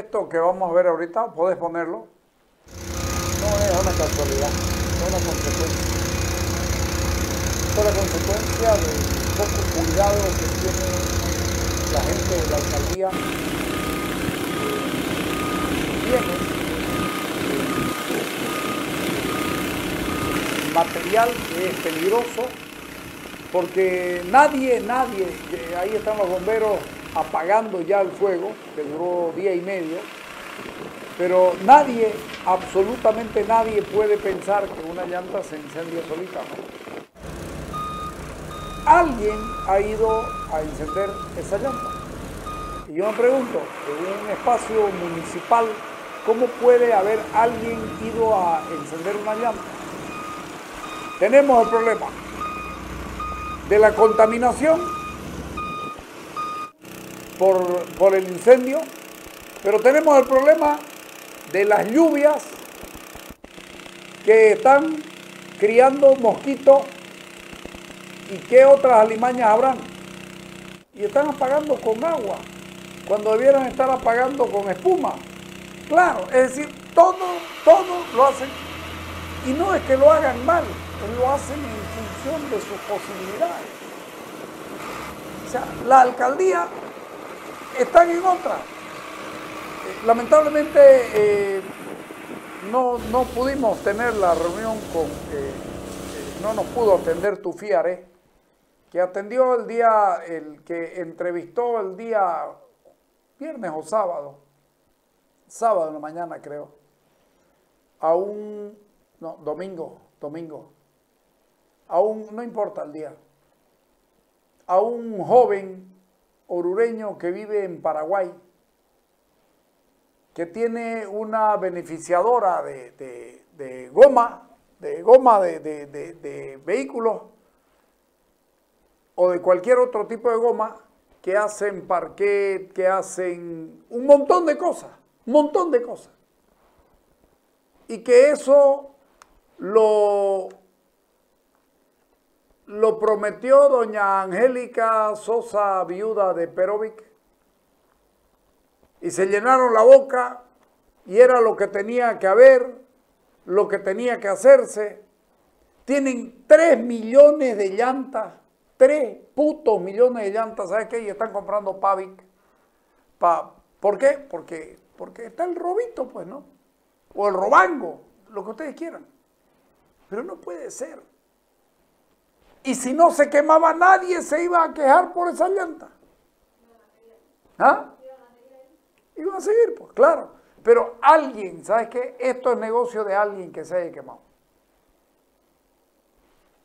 Esto que vamos a ver ahorita, ¿podés ponerlo? No es una casualidad, es una consecuencia. Es la consecuencia del poco cuidado que tiene la gente de la alcaldía. Tiene material que es peligroso, porque nadie, ahí están los bomberos apagando ya el fuego, que duró día y medio, pero nadie, absolutamente nadie puede pensar que una llanta se incendia solita. Alguien ha ido a encender esa llanta. Y yo me pregunto, en un espacio municipal, ¿cómo puede haber alguien ido a encender una llanta? Tenemos el problema de la contaminación por el incendio, pero tenemos el problema de las lluvias que están criando mosquitos y qué otras alimañas habrán. Y están apagando con agua, cuando debieran estar apagando con espuma. Claro, es decir, todo lo hacen, y no es que lo hagan mal, lo hacen en función de sus posibilidades. O sea, la alcaldía están en otra. Lamentablemente no pudimos tener la reunión con, no nos pudo atender Tufiare, que atendió el día, el que entrevistó el día viernes o sábado en la mañana creo, a un, no, domingo, a un, no importa el día, a un joven orureño que vive en Paraguay, que tiene una beneficiadora de vehículos o de cualquier otro tipo de goma, que hacen parquet, que hacen un montón de cosas, y que eso lo prometió doña Angélica Sosa, viuda de Perovic, y se llenaron la boca, y era lo que tenía que haber, lo que tenía que hacerse. Tienen 3 millones de llantas, 3 putos millones de llantas, ¿sabes qué? Y están comprando Pavic. ¿Por qué? Porque está el robito, pues, ¿no? O el robango, lo que ustedes quieran. Pero no puede ser. Y si no se quemaba, nadie se iba a quejar por esa llanta. ¿Ah? Iban a seguir, pues, claro. Pero alguien, ¿sabes qué? Esto es negocio de alguien que se haya quemado.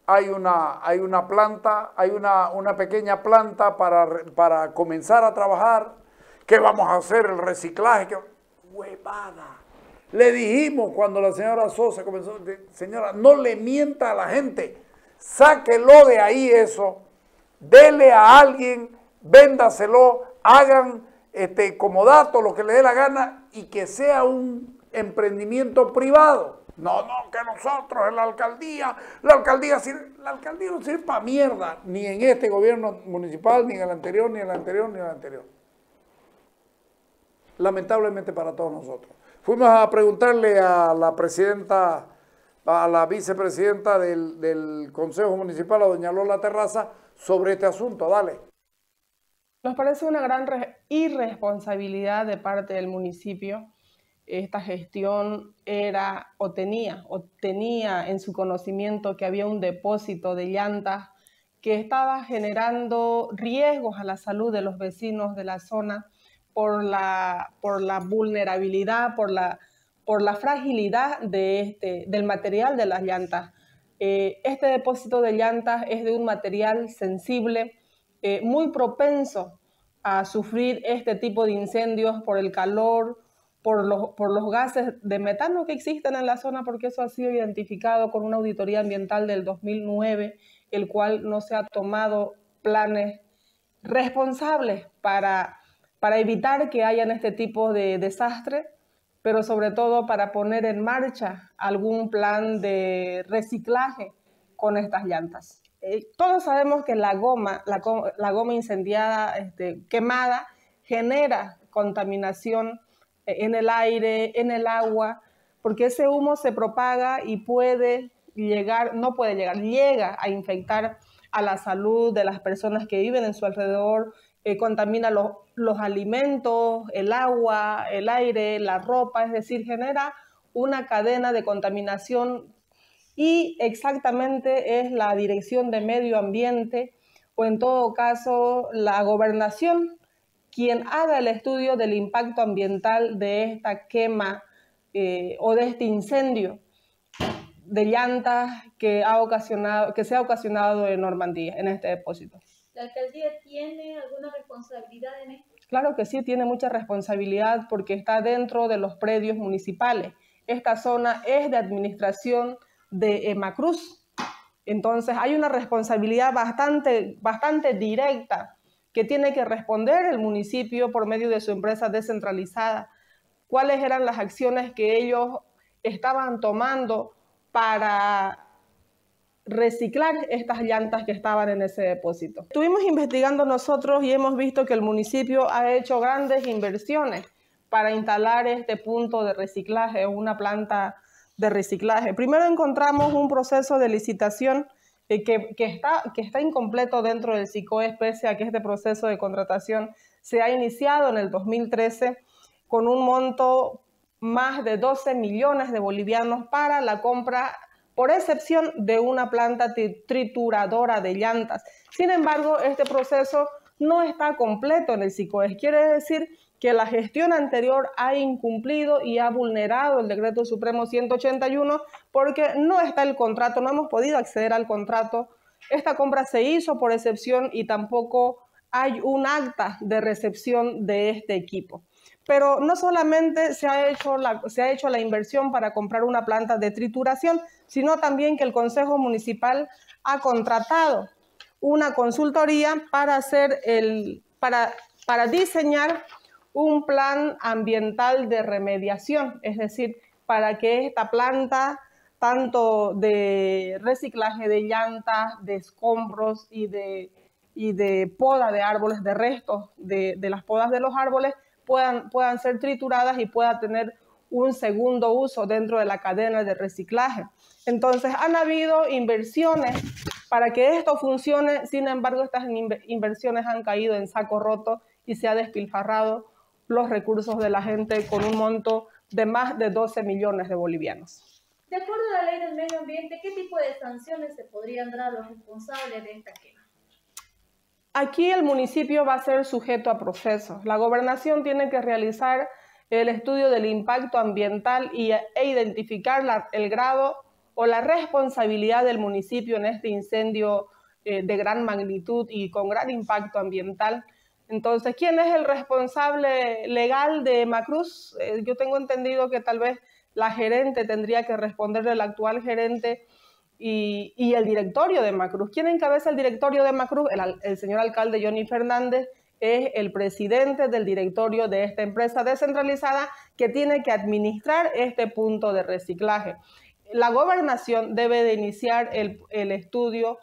Hay una planta, hay una pequeña planta para comenzar a trabajar. ¿Qué vamos a hacer? El reciclaje. ¿Qué? ¡Huevada! Le dijimos cuando la señora Sosa comenzó, señora, no le mienta a la gente. Sáquelo de ahí eso, dele a alguien, véndaselo, hagan comodato, lo que le dé la gana, y que sea un emprendimiento privado. No, que nosotros, la alcaldía no sirve para mierda, ni en este gobierno municipal, ni en el anterior, lamentablemente para todos nosotros. Fuimos a preguntarle a la presidenta, a la vicepresidenta del Concejo Municipal, a doña Lola Terrazas, sobre este asunto. Dale. Nos parece una gran irresponsabilidad de parte del municipio. Esta gestión era o tenía en su conocimiento que había un depósito de llantas que estaba generando riesgos a la salud de los vecinos de la zona por la vulnerabilidad, por la fragilidad del material de las llantas. Este depósito de llantas es de un material sensible, muy propenso a sufrir este tipo de incendios por el calor, por los gases de metano que existen en la zona, porque eso ha sido identificado con una auditoría ambiental del 2009, el cual no se ha tomado planes responsables para evitar que hayan este tipo de desastres, pero sobre todo para poner en marcha algún plan de reciclaje con estas llantas. Todos sabemos que la goma incendiada, quemada, genera contaminación en el aire, en el agua, porque ese humo se propaga y puede llegar, no puede llegar, llega a infectar a la salud de las personas que viven en su alrededor, contamina los alimentos, el agua, el aire, la ropa, es decir, genera una cadena de contaminación y exactamente es la Dirección de Medio Ambiente o en todo caso la Gobernación quien haga el estudio del impacto ambiental de esta quema o de este incendio de llantas que se ha ocasionado en Normandía, en este depósito. ¿La alcaldía tiene alguna responsabilidad en esto? Claro que sí, tiene mucha responsabilidad porque está dentro de los predios municipales. Esta zona es de administración de EMACruz, entonces hay una responsabilidad bastante directa que tiene que responder el municipio por medio de su empresa descentralizada. ¿Cuáles eran las acciones que ellos estaban tomando para reciclar estas llantas que estaban en ese depósito? Estuvimos investigando nosotros y hemos visto que el municipio ha hecho grandes inversiones para instalar este punto de reciclaje, una planta de reciclaje. Primero encontramos un proceso de licitación que está incompleto dentro del SICOES, pese a que este proceso de contratación se ha iniciado en el 2013 con un monto más de 12 millones de bolivianos para la compra, por excepción de una planta trituradora de llantas. Sin embargo, este proceso no está completo en el SICOES, quiere decir que la gestión anterior ha incumplido y ha vulnerado el Decreto Supremo 181 porque no está el contrato, no hemos podido acceder al contrato. Esta compra se hizo por excepción y tampoco hay un acta de recepción de este equipo. Pero no solamente se ha hecho la inversión para comprar una planta de trituración, sino también que el Concejo Municipal ha contratado una consultoría para diseñar un plan ambiental de remediación, es decir, para que esta planta, tanto de reciclaje de llantas, de escombros y de poda de árboles, de restos de las podas de los árboles, puedan ser trituradas y pueda tener un segundo uso dentro de la cadena de reciclaje. Entonces, han habido inversiones para que esto funcione, sin embargo, estas inversiones han caído en saco roto y se ha despilfarrado los recursos de la gente con un monto de más de 12 millones de bolivianos. De acuerdo a la ley del medio ambiente, ¿qué tipo de sanciones se podrían dar a los responsables de esta quema? Aquí el municipio va a ser sujeto a procesos. La Gobernación tiene que realizar el estudio del impacto ambiental e identificar el grado o la responsabilidad del municipio en este incendio de gran magnitud y con gran impacto ambiental. Entonces, ¿quién es el responsable legal de EMACruz? Yo tengo entendido que tal vez la gerente tendría que responderle, el actual gerente y el directorio de EMACruz. ¿Quién encabeza el directorio de EMACruz? El señor alcalde Johnny Fernández es el presidente del directorio de esta empresa descentralizada que tiene que administrar este punto de reciclaje. La Gobernación debe de iniciar el estudio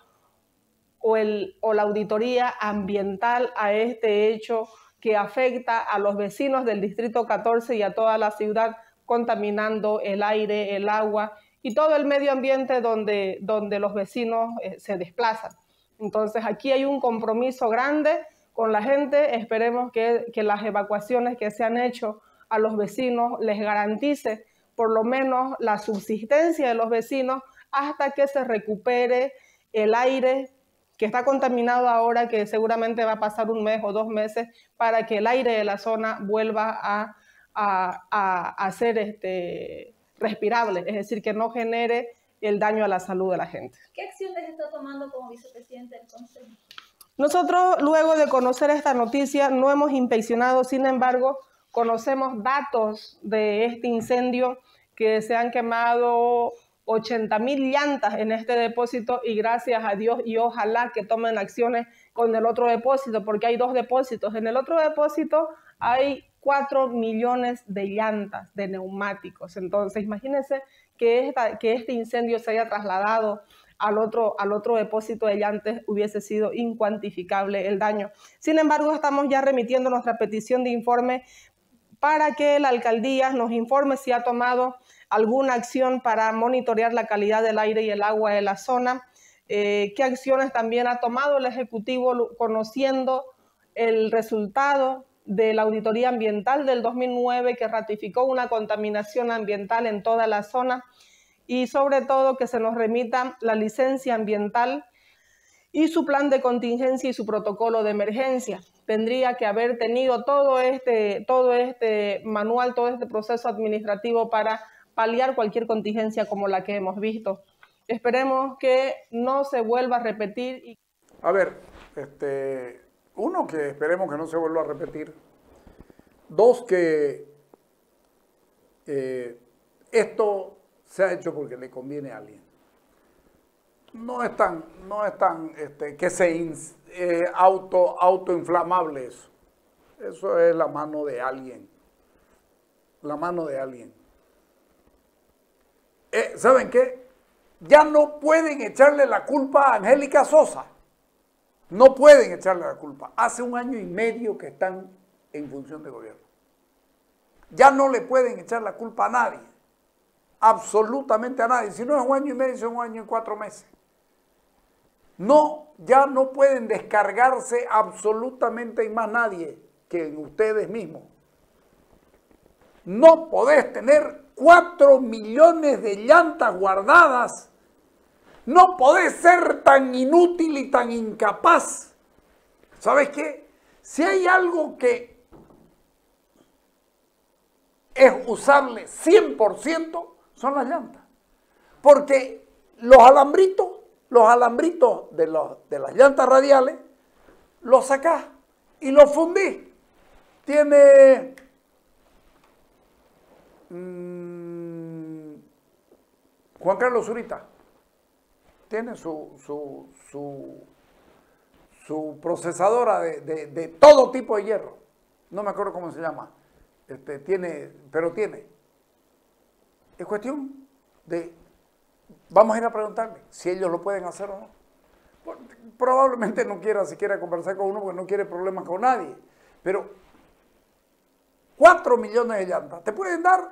o la auditoría ambiental a este hecho que afecta a los vecinos del Distrito 14 y a toda la ciudad, contaminando el aire, el agua y todo el medio ambiente donde los vecinos se desplazan. Entonces aquí hay un compromiso grande con la gente, esperemos que las evacuaciones que se han hecho a los vecinos les garantice por lo menos la subsistencia de los vecinos hasta que se recupere el aire que está contaminado ahora, que seguramente va a pasar un mes o 2 meses para que el aire de la zona vuelva a ser respirable, es decir, que no genere el daño a la salud de la gente. ¿Qué acciones está tomando como vicepresidente del Consejo? Nosotros, luego de conocer esta noticia, no hemos inspeccionado, sin embargo, conocemos datos de este incendio que se han quemado 80.000 llantas en este depósito y gracias a Dios y ojalá que tomen acciones con el otro depósito porque hay 2 depósitos. En el otro depósito hay 4 millones de llantas, de neumáticos. Entonces imagínense que este incendio se haya trasladado al otro depósito de llantas, hubiese sido incuantificable el daño. Sin embargo, estamos ya remitiendo nuestra petición de informe para que la alcaldía nos informe si ha tomado alguna acción para monitorear la calidad del aire y el agua de la zona, qué acciones también ha tomado el Ejecutivo conociendo el resultado de la auditoría ambiental del 2009 que ratificó una contaminación ambiental en toda la zona, y sobre todo que se nos remita la licencia ambiental y su plan de contingencia y su protocolo de emergencia. Tendría que haber tenido todo este manual, todo este proceso administrativo para paliar cualquier contingencia como la que hemos visto. Esperemos que no se vuelva a repetir. A ver, uno, que esperemos que no se vuelva a repetir. Dos, que esto se ha hecho porque le conviene a alguien. No es tan que se autoinflamable eso. Eso es la mano de alguien. La mano de alguien. ¿Saben qué? Ya no pueden echarle la culpa a Angélica Sosa. No pueden echarle la culpa. Hace 1 año y medio que están en función de gobierno. Ya no le pueden echar la culpa a nadie. Absolutamente a nadie. Si no es 1 año y medio, es 1 año y 4 meses. No, ya no pueden descargarse absolutamente en más nadie que en ustedes mismos. No podés tener 4 millones de llantas guardadas. No podés ser tan inútil y tan incapaz. ¿Sabes qué? Si hay algo que es usable 100%, son las llantas. Porque los alambritos de las llantas radiales, los sacás y los fundís. Tiene Juan Carlos Zurita tiene su procesadora de todo tipo de hierro. No me acuerdo cómo se llama. Pero tiene. Es cuestión de, vamos a ir a preguntarle si ellos lo pueden hacer o no. Probablemente no quiera siquiera conversar con uno porque no quiere problemas con nadie. Pero 4 millones de llantas te pueden dar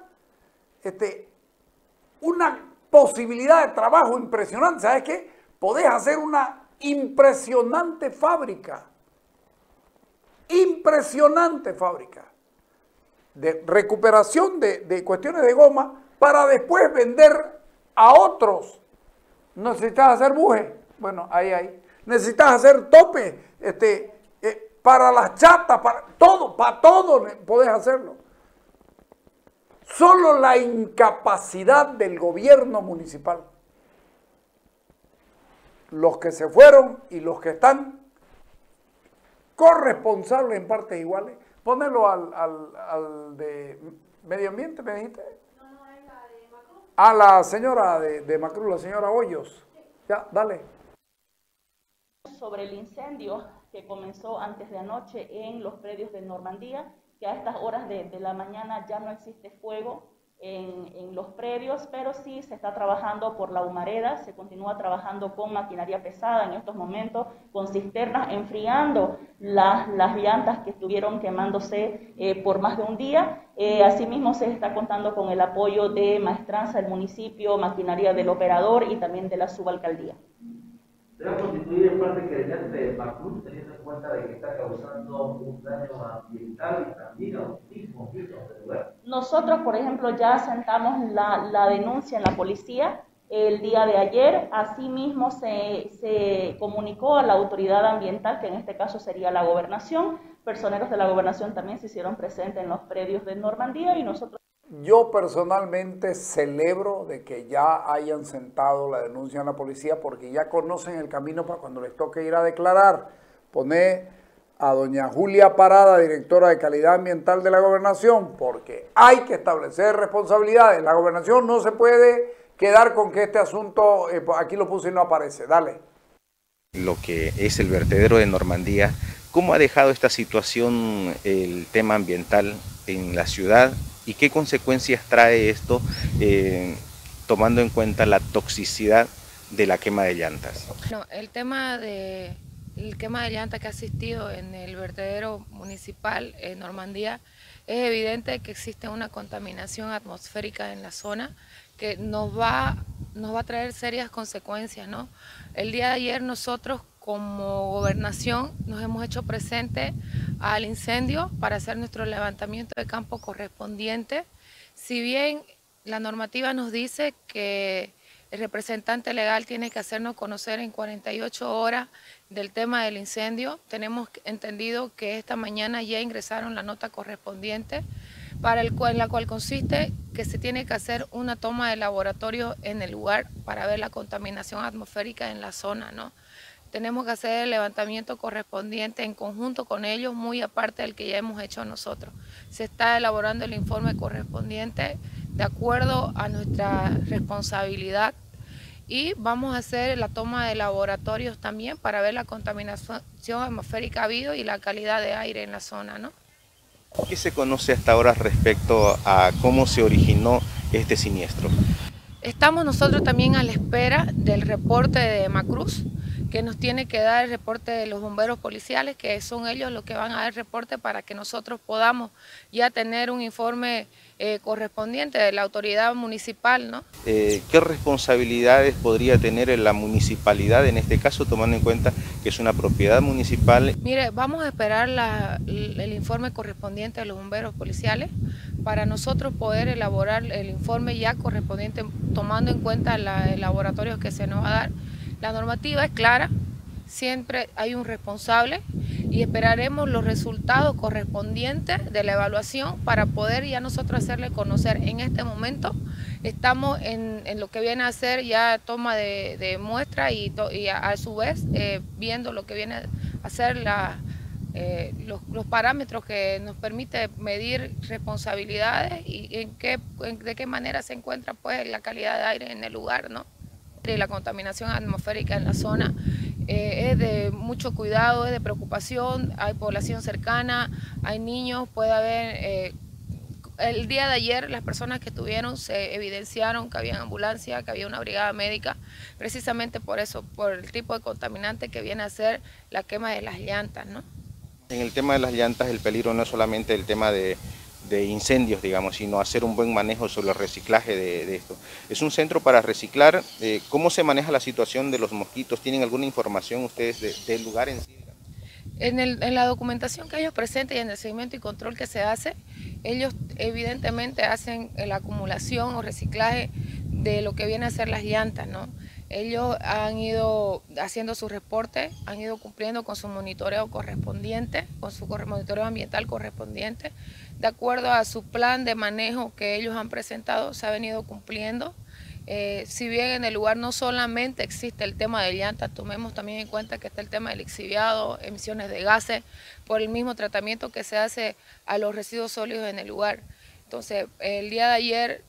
una posibilidad de trabajo impresionante. ¿Sabes qué? Podés hacer una impresionante fábrica. Impresionante fábrica. De recuperación de cuestiones de goma para después vender a otros. ¿Necesitas hacer buje? Bueno, ahí. ¿Necesitas hacer tope? Para las chatas, para todo podés hacerlo. Solo la incapacidad del gobierno municipal. Los que se fueron y los que están corresponsables en partes iguales. Pónelo al de Medio Ambiente, ¿me dijiste? No, es la de EMACruz. A la señora de EMACruz, la señora Hoyos. Sí. Ya, dale. Sobre el incendio que comenzó antes de anoche en los predios de Normandía, que a estas horas de la mañana ya no existe fuego en los predios, pero sí se está trabajando por la humareda, se continúa trabajando con maquinaria pesada en estos momentos, con cisternas, enfriando las llantas que estuvieron quemándose por más de un día. Asimismo se está contando con el apoyo de maestranza del municipio, maquinaria del operador y también de la subalcaldía. ¿Será constituir el parte creyente de EMACruz teniendo en cuenta de que está causando un daño ambiental y también a los mismos del lugar? Nosotros, por ejemplo, ya sentamos la denuncia en la policía el día de ayer. Asimismo se comunicó a la autoridad ambiental, que en este caso sería la Gobernación. Personeros de la Gobernación también se hicieron presentes en los predios de Normandía y nosotros... Yo personalmente celebro de que ya hayan sentado la denuncia en la policía porque ya conocen el camino para cuando les toque ir a declarar. Poné a doña Julia Parada, directora de Calidad Ambiental de la Gobernación, porque hay que establecer responsabilidades. La Gobernación no se puede quedar con que este asunto, aquí lo puse y no aparece. Dale. Lo que es el vertedero de Normandía, ¿cómo ha dejado esta situación el tema ambiental en la ciudad? ¿Y qué consecuencias trae esto tomando en cuenta la toxicidad de la quema de llantas? No, el tema de la quema de llantas que ha existido en el vertedero municipal en Normandía es evidente que existe una contaminación atmosférica en la zona que nos va a traer serias consecuencias, ¿no? El día de ayer nosotros como Gobernación nos hemos hecho presente al incendio para hacer nuestro levantamiento de campo correspondiente. Si bien la normativa nos dice que el representante legal tiene que hacernos conocer en 48 horas del tema del incendio, tenemos entendido que esta mañana ya ingresaron la nota correspondiente, la cual consiste que se tiene que hacer una toma de laboratorio en el lugar para ver la contaminación atmosférica en la zona, ¿no? Tenemos que hacer el levantamiento correspondiente en conjunto con ellos, muy aparte del que ya hemos hecho nosotros. Se está elaborando el informe correspondiente de acuerdo a nuestra responsabilidad y vamos a hacer la toma de laboratorios también para ver la contaminación atmosférica habido y la calidad de aire en la zona, ¿no? ¿Qué se conoce hasta ahora respecto a cómo se originó este siniestro? Estamos nosotros también a la espera del reporte de EMACruz, que nos tiene que dar el reporte de los bomberos policiales, que son ellos los que van a dar el reporte para que nosotros podamos ya tener un informe correspondiente de la autoridad municipal, ¿no? ¿Qué responsabilidades podría tener la municipalidad en este caso, tomando en cuenta que es una propiedad municipal? Mire, vamos a esperar el informe correspondiente de los bomberos policiales para nosotros poder elaborar el informe ya correspondiente, tomando en cuenta los laboratorios que se nos va a dar. La normativa es clara, siempre hay un responsable y esperaremos los resultados correspondientes de la evaluación para poder ya nosotros hacerle conocer. En este momento estamos en lo que viene a ser ya toma de muestra y a su vez viendo lo que viene a ser los parámetros que nos permite medir responsabilidades y de qué manera se encuentra pues la calidad de aire en el lugar, ¿no? Y la contaminación atmosférica en la zona es de mucho cuidado, es de preocupación, hay población cercana, hay niños, puede haber... el día de ayer las personas que estuvieron se evidenciaron que había ambulancia, que había una brigada médica, precisamente por eso, por el tipo de contaminante que viene a ser la quema de las llantas, ¿no? En el tema de las llantas el peligro no es solamente el tema de incendios, digamos, sino hacer un buen manejo sobre el reciclaje de esto. Es un centro para reciclar. ¿Cómo se maneja la situación de los mosquitos? ¿Tienen alguna información ustedes del lugar en sí? En la documentación que ellos presentan y en el seguimiento y control que se hace, ellos evidentemente hacen la acumulación o reciclaje de lo que viene a ser las llantas, ¿no? Ellos han ido haciendo sus reportes, han ido cumpliendo con su monitoreo correspondiente, con su monitoreo ambiental correspondiente. De acuerdo a su plan de manejo que ellos han presentado, se ha venido cumpliendo. Si bien en el lugar no solamente existe el tema de llantas, tomemos también en cuenta que está el tema del lixiviado, emisiones de gases, por el mismo tratamiento que se hace a los residuos sólidos en el lugar. Entonces, el día de ayer...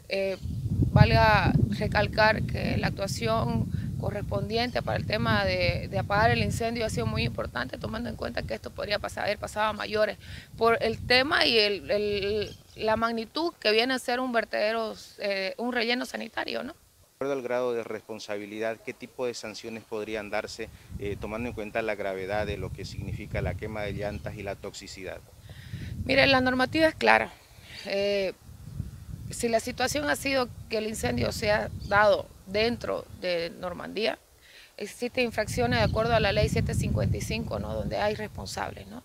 valga recalcar que la actuación correspondiente para el tema de apagar el incendio ha sido muy importante, tomando en cuenta que esto podría haber pasado a mayores por el tema y la magnitud que viene a ser un vertedero, un relleno sanitario, ¿no? De acuerdo al grado de responsabilidad, ¿qué tipo de sanciones podrían darse tomando en cuenta la gravedad de lo que significa la quema de llantas y la toxicidad? Mire, la normativa es clara. Si la situación ha sido que el incendio se ha dado dentro de Normandía, existen infracciones de acuerdo a la ley 755, ¿no? Donde hay responsables, ¿no?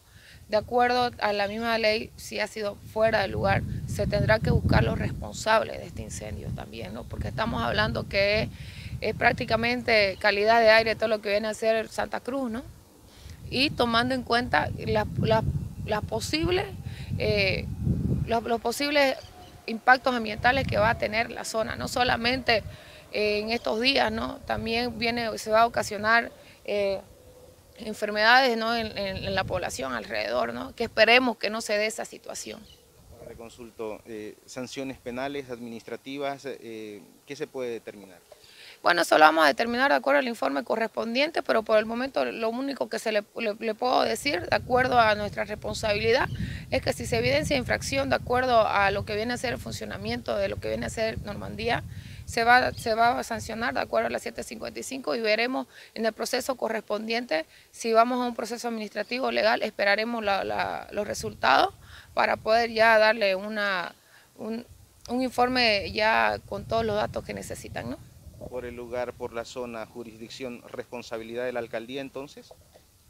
De acuerdo a la misma ley, si ha sido fuera del lugar, se tendrá que buscar los responsables de este incendio también, ¿no? Porque estamos hablando que es prácticamente calidad de aire todo lo que viene a ser Santa Cruz, ¿no? Y tomando en cuenta los posibles impactos ambientales que va a tener la zona, no solamente en estos días, ¿no? También se va a ocasionar enfermedades, ¿no? en la población alrededor, ¿no? Que esperemos que no se dé esa situación. Le consulto, sanciones penales, administrativas, ¿qué se puede determinar? Bueno, eso lo vamos a determinar de acuerdo al informe correspondiente, pero por el momento lo único que le puedo decir, de acuerdo a nuestra responsabilidad, es que si se evidencia infracción de acuerdo a lo que viene a ser el funcionamiento de lo que viene a ser Normandía, se va a sancionar de acuerdo a la 755 y veremos en el proceso correspondiente si vamos a un proceso administrativo legal. Esperaremos los resultados para poder ya darle un informe ya con todos los datos que necesitan, ¿no? Por el lugar, por la zona, jurisdicción, responsabilidad de la alcaldía, entonces.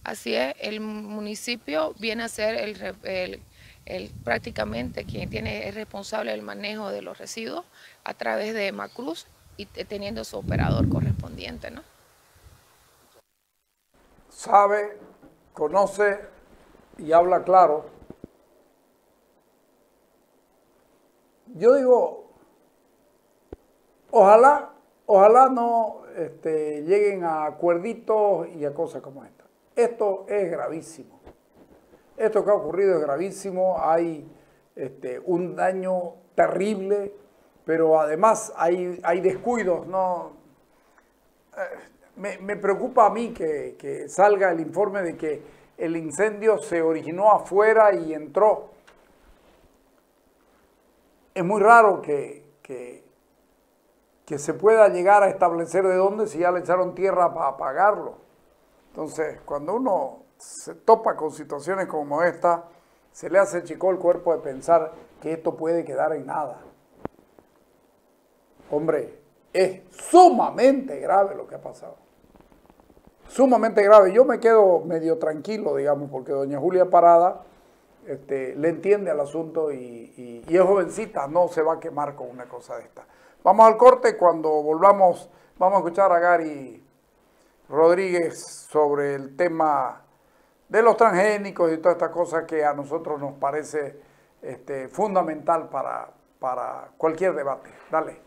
Así es, el municipio viene a ser prácticamente quien es responsable del manejo de los residuos a través de EMACruz y teniendo su operador correspondiente, ¿no? Sabe, conoce y habla claro. Yo digo, ojalá no lleguen a acuerditos y a cosas como esta. Esto es gravísimo. Esto que ha ocurrido es gravísimo. Hay un daño terrible, pero además hay descuidos. ¿No? Me preocupa a mí que salga el informe de que el incendio se originó afuera y entró. Es muy raro que se pueda llegar a establecer de dónde si ya le echaron tierra para apagarlo. Entonces, cuando uno se topa con situaciones como esta, se le hace chico el cuerpo de pensar que esto puede quedar en nada. Hombre, es sumamente grave lo que ha pasado. Sumamente grave. Yo me quedo medio tranquilo, digamos, porque doña Julia Parada le entiende al asunto y es jovencita, no se va a quemar con una cosa de esta. Vamos al corte. Cuando volvamos, vamos a escuchar a Gary Rodríguez sobre el tema de los transgénicos y toda esta cosa que a nosotros nos parece fundamental para cualquier debate. Dale.